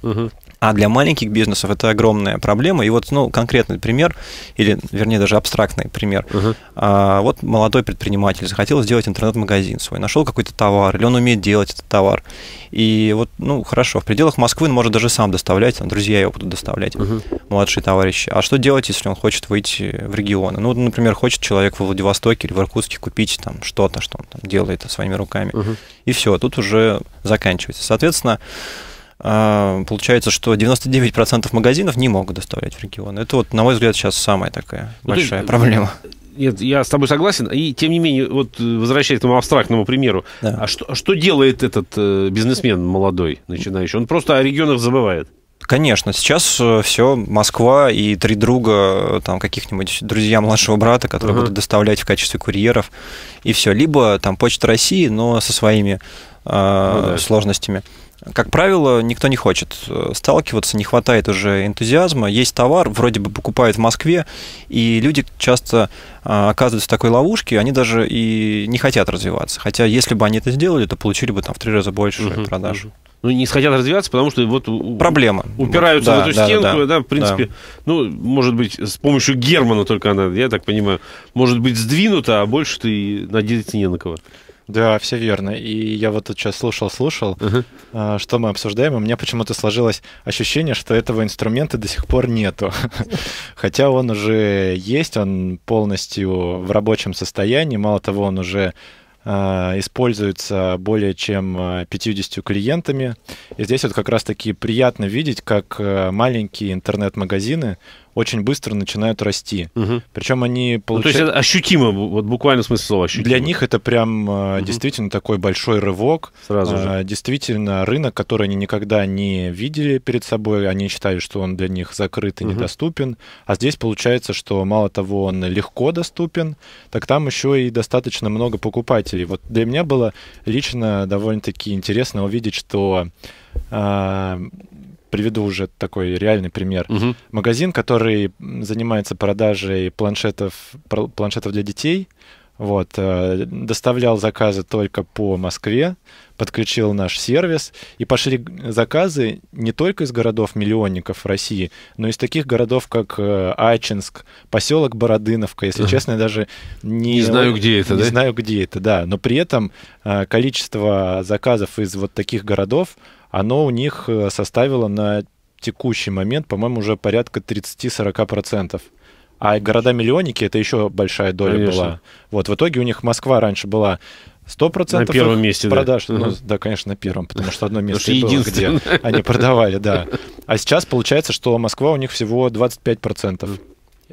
А для маленьких бизнесов это огромная проблема. И вот, ну, конкретный пример, или, вернее, даже абстрактный пример. Вот молодой предприниматель захотел сделать интернет-магазин свой, нашел какой-то товар, или он умеет делать этот товар. И вот, ну, хорошо, в пределах Москвы он может даже сам доставлять, там, друзья его будут доставлять, младшие товарищи. А что делать, если он хочет выйти в регионы? Ну, например, хочет человек во Владивостоке или в Иркутске купить там что-то, что он там делает своими руками. И все, тут уже заканчивается. Соответственно, получается, что 99% магазинов не могут доставлять в регионы. Это, вот, на мой взгляд, сейчас самая такая большая проблема. Нет, я с тобой согласен. И, тем не менее, вот, возвращаясь к этому абстрактному примеру, а что делает этот бизнесмен молодой, начинающий? Он просто о регионах забывает. Конечно, сейчас все, Москва и три друга, там, каких-нибудь друзья младшего брата, которые будут доставлять в качестве курьеров, и все. Либо там Почта России, но со своими сложностями. Как правило, никто не хочет сталкиваться, не хватает уже энтузиазма. Есть товар, вроде бы покупают в Москве, и люди часто оказываются в такой ловушке, они даже и не хотят развиваться. Хотя, если бы они это сделали, то получили бы там в 3 раза больше продаж. Ну, не хотят развиваться, потому что вот проблема. Упираются в эту стенку, в принципе, ну, может быть, с помощью Германа только она, я так понимаю, может быть, сдвинута, а больше ты надеяться не на кого. Да, все верно. И я вот тут сейчас слушал, что мы обсуждаем, и у меня почему-то сложилось ощущение, что этого инструмента до сих пор нету. Хотя он уже есть, он полностью в рабочем состоянии, мало того, он уже используется более чем 50 клиентами. И здесь вот как раз-таки приятно видеть, как маленькие интернет-магазины очень быстро начинают расти. Причем они получают... Ну, то есть ощутимо, вот буквально смысл слова ощутимо. Для них это прям действительно такой большой рывок. Сразу же. Действительно рынок, который они никогда не видели перед собой, они считают, что он для них закрыт и недоступен. А здесь получается, что мало того, он легко доступен, так там еще и достаточно много покупателей. Вот для меня было лично довольно-таки интересно увидеть, что, приведу уже такой реальный пример, магазин, который занимается продажей планшетов для детей, вот, доставлял заказы только по Москве, подключил наш сервис, и пошли заказы не только из городов-миллионников России, но и из таких городов, как Ачинск, поселок Бородыновка, если честно, я даже не знаю, где это, да, но при этом количество заказов из вот таких городов, оно у них составило на текущий момент, по-моему, уже порядка 30-40%. А города-миллионники — это еще большая доля была. Вот, в итоге у них Москва раньше была 100% на первом месте, продаж. Да? Ну, да, конечно, на первом, потому что одно место было, где они продавали, да. А сейчас получается, что Москва у них всего 25%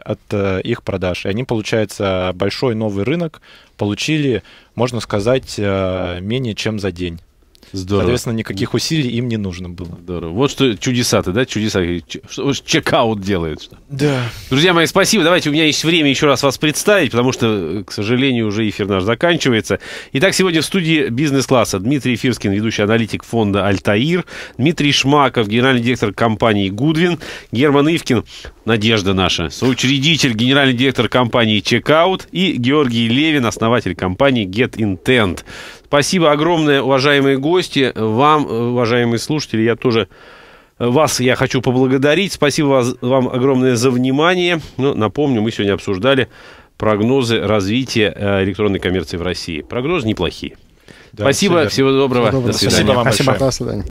от их продаж. И они, получается, большой новый рынок получили, можно сказать, менее чем за день. Здорово. Соответственно, никаких усилий им не нужно было. Здорово. Вот что чудеса-то, да, чудеса. Чекаут делает. Что. Да. Друзья мои, спасибо. Давайте, у меня есть время еще раз вас представить, потому что, к сожалению, уже эфир наш заканчивается. Итак, сегодня в студии бизнес-класса Дмитрий Фирскин, ведущий аналитик фонда «Альтаир», Дмитрий Шмаков, генеральный директор компании «Goodwin», Герман Ивкин, надежда наша, соучредитель, генеральный директор компании «Checkout», и Георгий Левин, основатель компании «GetIntent». Спасибо огромное, уважаемые гости, вам, уважаемые слушатели, я тоже вас я хочу поблагодарить. Спасибо вам огромное за внимание. Ну, напомню, мы сегодня обсуждали прогнозы развития электронной коммерции в России. Прогнозы неплохие. Да, спасибо, всего доброго, до свидания. Спасибо вам большое. Спасибо, до свидания.